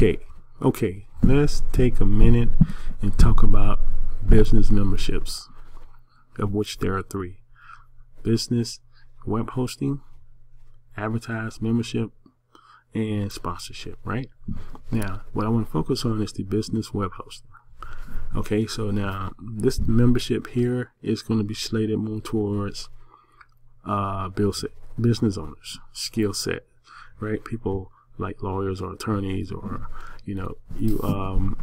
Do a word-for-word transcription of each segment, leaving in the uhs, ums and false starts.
Okay, okay, let's take a minute and talk about business memberships, of which there are three: business, web hosting, advertised membership, and sponsorship. Right now, what I want to focus on is the business web hosting. Okay, so now this membership here is going to be slated more towards uh, business owners, skill set, right? People like lawyers or attorneys, or you know, you um,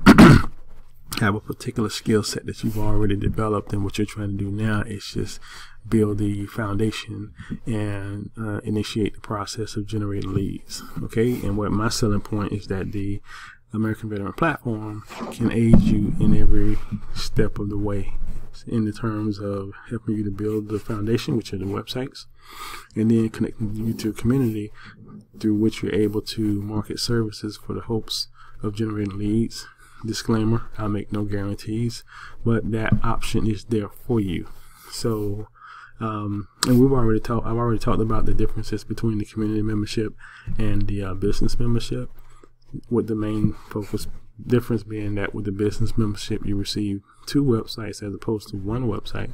have a particular skill set that you've already developed, and what you're trying to do now is just build the foundation and uh, initiate the process of generating leads. Okay, and what my selling point is that the American Veteran platform can aid you in every step of the way, in the terms of helping you to build the foundation, which are the websites, and then connecting you to a community through which you're able to market services for the hopes of generating leads. Disclaimer, I make no guarantees, but that option is there for you. So um and we've already talked I've already talked about the differences between the community membership and the uh, business membership, with the main focus difference being that with the business membership you receive two websites as opposed to one website,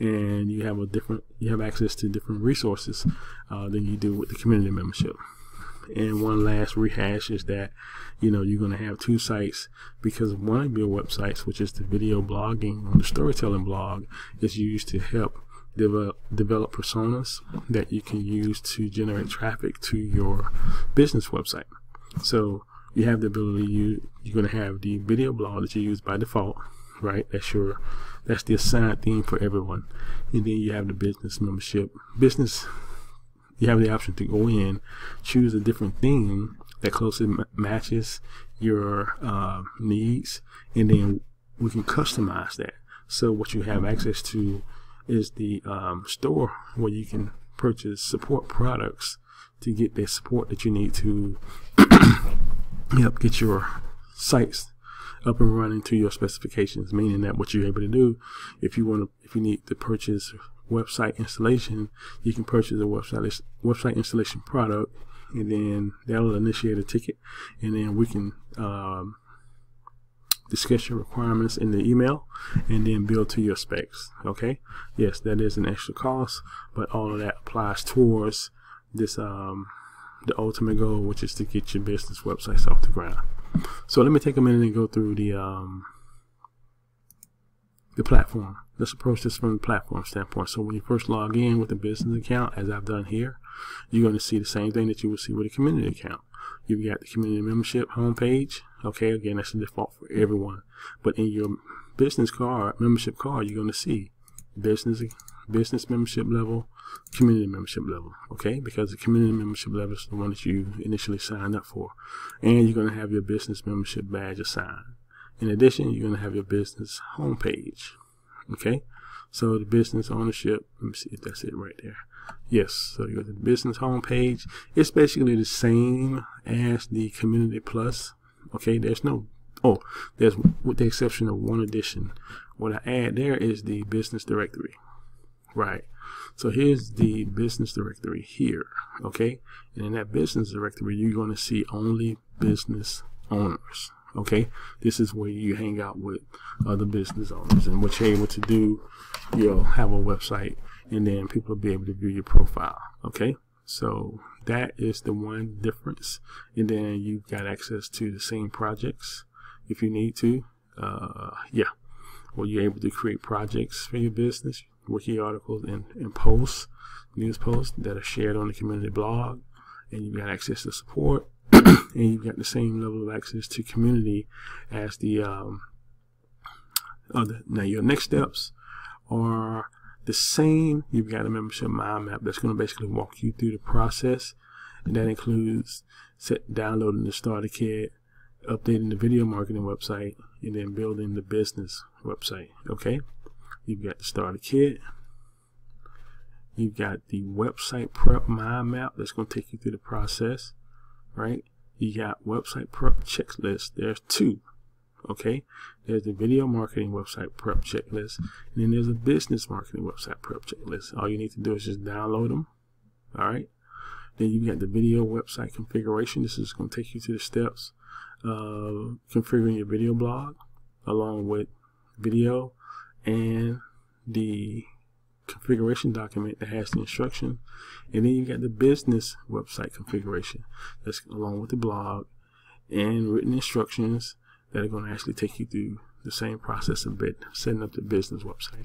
and you have a different you have access to different resources uh, than you do with the community membership. And one last rehash is that, you know, you're going to have two sites, because one of your websites, which is the video blogging or the storytelling blog, is used to help develop develop personas that you can use to generate traffic to your business website. So you have the ability, you you're going to have the video blog that you use by default, right? That's your that's the assigned theme for everyone. And then you have the business membership business. You have the option to go in, choose a different theme that closely m matches your uh, needs, and then we can customize that. So what you have access to is the um, store, where you can purchase support products to get the support that you need to help get your sites up and running to your specifications. Meaning that what you're able to do, if you want to, if you need to purchase website installation, you can purchase a website website installation product, and then that'll initiate a ticket, and then we can um, discuss your requirements in the email and then build to your specs. Okay, yes, that is an extra cost, but all of that applies towards this um, the ultimate goal, which is to get your business websites off the ground. So let me take a minute and go through the um, the platform. Let's approach this from the platform standpoint. So when you first log in with a business account, as I've done here, you're going to see the same thing that you will see with a community account. You've got the community membership homepage. Okay, again, that's the default for everyone. But in your business card, membership card, you're going to see business, business membership level, community membership level. Okay, because the community membership level is the one that you initially signed up for. And you're going to have your business membership badge assigned. In addition, you're going to have your business homepage. Okay, so the business ownership, let me see if that's it right there. Yes, so you got the business homepage. It's basically the same as the community plus. Okay, there's no, oh, there's, with the exception of one addition. What I add there is the business directory. Right, so here's the business directory here. Okay, and in that business directory, you're going to see only business owners. Okay, this is where you hang out with other business owners, and what you're able to do, you'll have a website, and then people will be able to view your profile. Okay, so that is the one difference, and then you've got access to the same projects if you need to. Uh, yeah, well, you're able to create projects for your business, wiki articles, and, and posts, news posts that are shared on the community blog, and you've got access to support. And you've got the same level of access to community as the um, other. Now your next steps are the same. You've got a membership mind map that's going to basically walk you through the process, and that includes set, downloading the starter kit, updating the video marketing website, and then building the business website. Okay, you've got the starter kit. You've got the website prep mind map that's going to take you through the process. Right, you got website prep checklist. There's two. Okay, there's the video marketing website prep checklist, and then there's a business marketing website prep checklist. All you need to do is just download them. All right, then you got the video website configuration. This is going to take you to the steps uh, configuring your video blog along with video and the configuration document that has the instruction, and then you got the business website configuration that's along with the blog and written instructions that are going to actually take you through the same process of bit setting up the business website.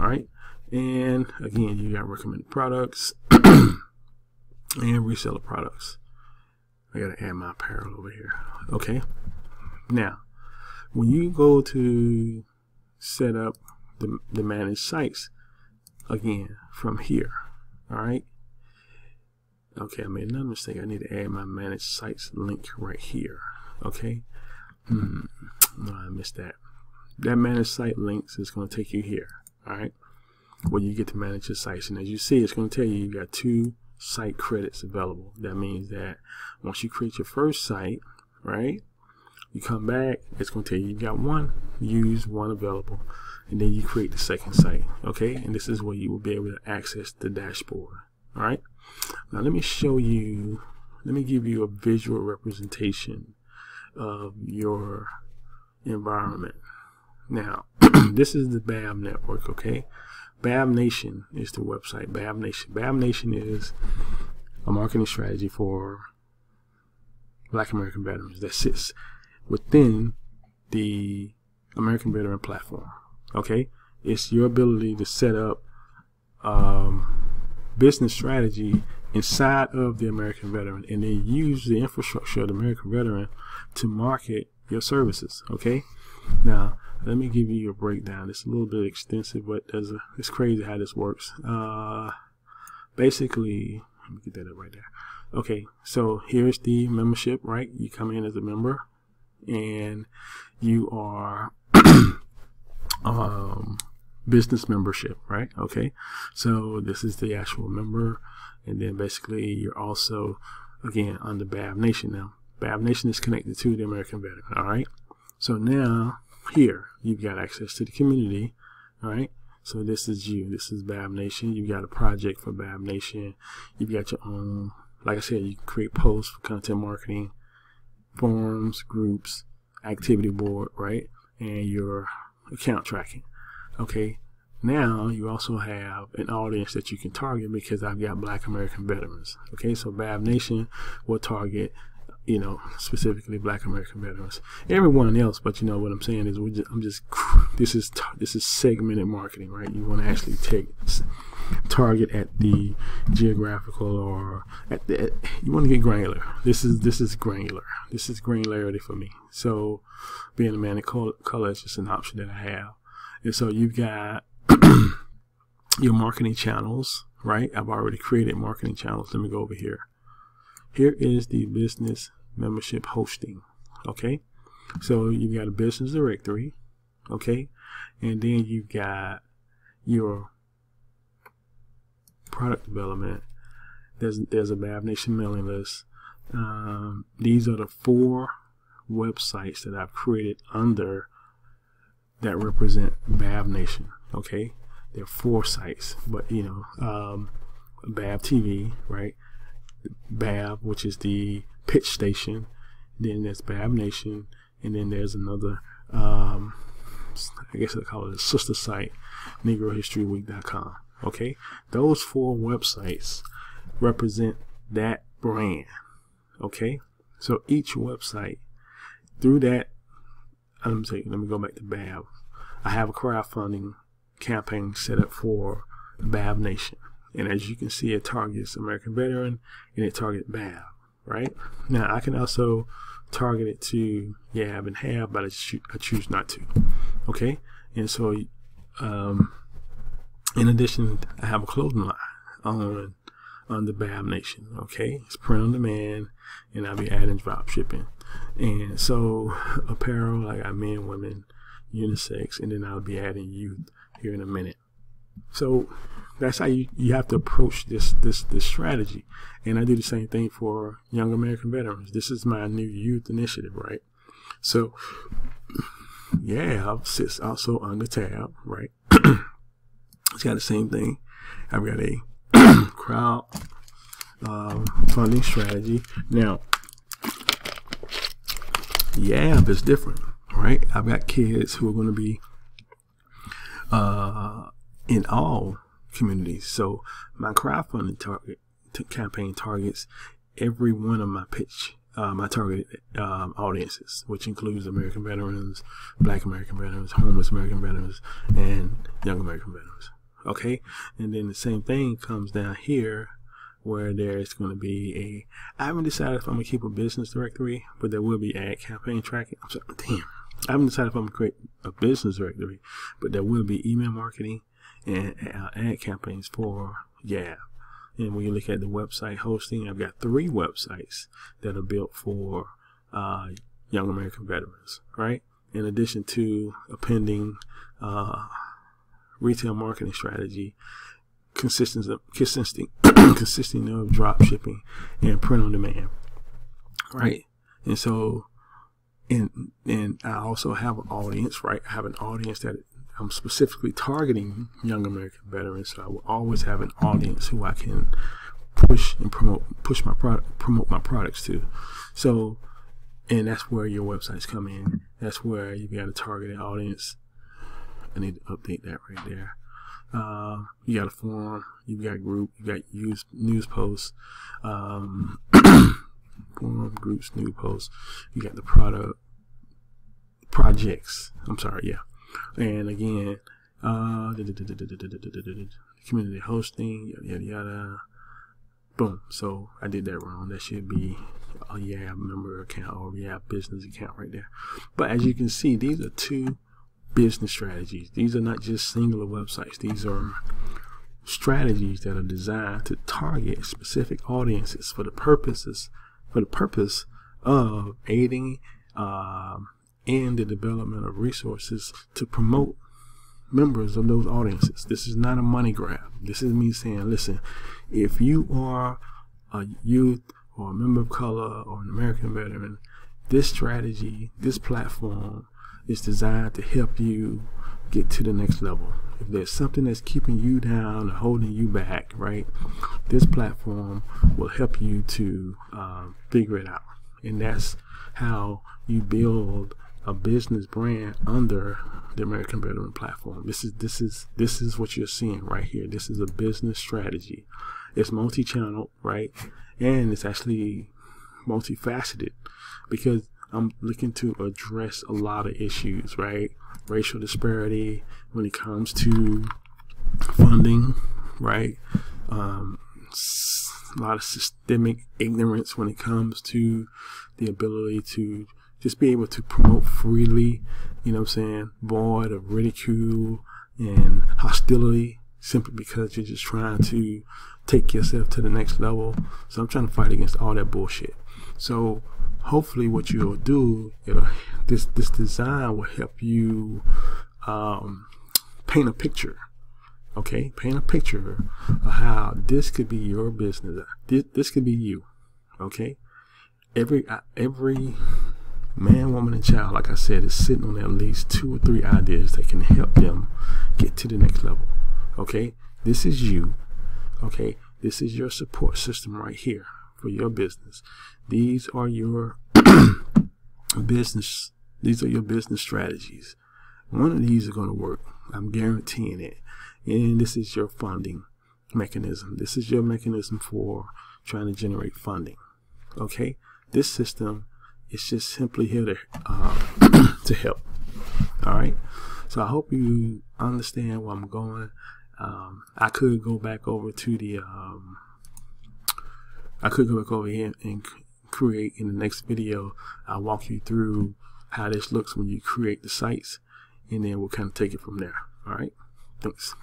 All right, and again, you got recommended products and reseller products. I gotta add my apparel over here. Okay, now when you go to set up the, the managed sites, again from here, all right. Okay, I made another mistake. I need to add my managed sites link right here. Okay, hmm. No, I missed that. That managed site links is going to take you here. All right, where you get to manage your sites, and as you see, it's going to tell you you got two site credits available. That means that once you create your first site, right, you come back, it's going to tell you you got one, use one available, and then you create the second site. Okay, and this is where you will be able to access the dashboard. All right, now let me show you, let me give you a visual representation of your environment. Now this is the B A B network. Okay, B A B Nation is the website. B A B Nation. B A B Nation is a marketing strategy for Black American veterans that sits within the American Veteran platform. Okay, it's your ability to set up um, business strategy inside of the American Veteran, and then use the infrastructure of the American Veteran to market your services. Okay, now let me give you a breakdown. It's a little bit extensive, but there's a, it's crazy how this works. Uh, basically, let me get that up right there. Okay, so here's the membership, right? You come in as a member, and you are um, business membership, right? Okay, so this is the actual member, and then basically you're also, again, under B A B Nation now. B A B Nation is connected to the American Veteran, all right? So now, here you've got access to the community. All right, so this is you, this is B A B Nation. You've got a project for B A B Nation. You've got your own, like I said, you can create posts for content marketing, forums, groups, activity board, right, and your account tracking. Okay, now you also have an audience that you can target, because I've got Black American veterans. Okay, so B A B Nation will target, you know, specifically Black American veterans, everyone else, but you know what I'm saying is we just, I'm just, this is this is segmented marketing, right? You want to actually take target at the geographical or at the, at, you want to get granular. This is this is granular. This is granularity for me. So being a man of color is just an option that I have, and so you've got your marketing channels, right? I've already created marketing channels. Let me go over here. Here is the business membership hosting. Okay, so you've got a business directory. Okay, and then you've got your product development. There's there's a B A B Nation mailing list. Um, these are the four websites that I've created under that represent B A B Nation. Okay, there are four sites, but you know, um, B A B T V, right? B A B, which is the pitch station, then there's B A B Nation, and then there's another, um, I guess I call it a sister site, Negro History Week dot com. Okay, those four websites represent that brand. Okay, so each website through that, let me say, let me go back to B A B. I have a crowdfunding campaign set up for B A B Nation. And as you can see, it targets American Veteran and it targets B A B, right? Now, I can also target it to Y A B and H A B, but I, cho I choose not to, okay? And so, um, in addition, I have a clothing line on, on the B A B Nation, okay? It's print on demand, and I'll be adding drop shipping. And so, apparel, I got men, women, unisex, and then I'll be adding youth here in a minute. So that's how you, you have to approach this this this strategy. And I do the same thing for young American veterans. This is my new youth initiative, right? So yeah, sits also under T A V, right? It's got the same thing. I've got a crowd um, funding strategy. Now the A B is different, right? I've got kids who are going to be uh, in all communities. So my crowdfunding target campaign targets every one of my pitch, uh, my target um, audiences, which includes American veterans, Black American veterans, homeless American veterans, and young American veterans. Okay, and then the same thing comes down here, where there's going to be a, I haven't decided if I'm going to keep a business directory, but there will be ad campaign tracking. I'm sorry, damn. I haven't decided if I'm going to create a business directory, but there will be email marketing and uh, ad campaigns for, yeah. And when you look at the website hosting, I've got three websites that are built for uh, young American veterans, right? In addition to a pending uh, retail marketing strategy, consistent of consisting consisting of drop shipping and print on demand, right? And so and and I also have an audience, right? I have an audience that I'm specifically targeting young American veterans, so I will always have an audience who I can push and promote push my product promote my products to. So, and that's where your websites come in. That's where you've got a targeted audience. I need to update that right there. Uh, you got a forum, you've got group, you got use, news posts, um, forum, groups, news posts, you got the product, projects, I'm sorry, yeah, and again, uh, community hosting, yada, yada, yada, boom, so I did that wrong, that should be a yeah member account or yeah business account right there. But as you can see, these are two business strategies. These are not just singular websites. These are strategies that are designed to target specific audiences for the purposes for the purpose of aiding uh, in the development of resources to promote members of those audiences. This is not a money grab. This is me saying, listen, if you are a youth or a member of color or an American veteran, this strategy, this platform, it's designed to help you get to the next level. If there's something that's keeping you down or holding you back, right, this platform will help you to um, figure it out. And that's how you build a business brand under the American Veteran platform. This is this is this is what you're seeing right here. This is a business strategy. It's multi-channel, right, and it's actually multifaceted because I'm looking to address a lot of issues, right? Racial disparity when it comes to funding, right? Um, a lot of systemic ignorance when it comes to the ability to just be able to promote freely, you know what I'm saying, void of ridicule and hostility simply because you're just trying to take yourself to the next level. So I'm trying to fight against all that bullshit. So hopefully what you'll do, it'll, this this design will help you um, paint a picture, okay? Paint a picture of how this could be your business. This, this could be you, okay? Every every man, woman, and child, like I said, is sitting on at least two or three ideas that can help them get to the next level, okay? This is you, okay? This is your support system right here for your business. These are your business. These are your business strategies. One of these are going to work. I'm guaranteeing it. And this is your funding mechanism. This is your mechanism for trying to generate funding. Okay, this system is just simply here to uh, to help. All right. So I hope you understand where I'm going. Um, I could go back over to the. Um, I could go back over here and create in the next video. I'll walk you through how this looks when you create the sites, and then we'll kind of take it from there. All right, thanks.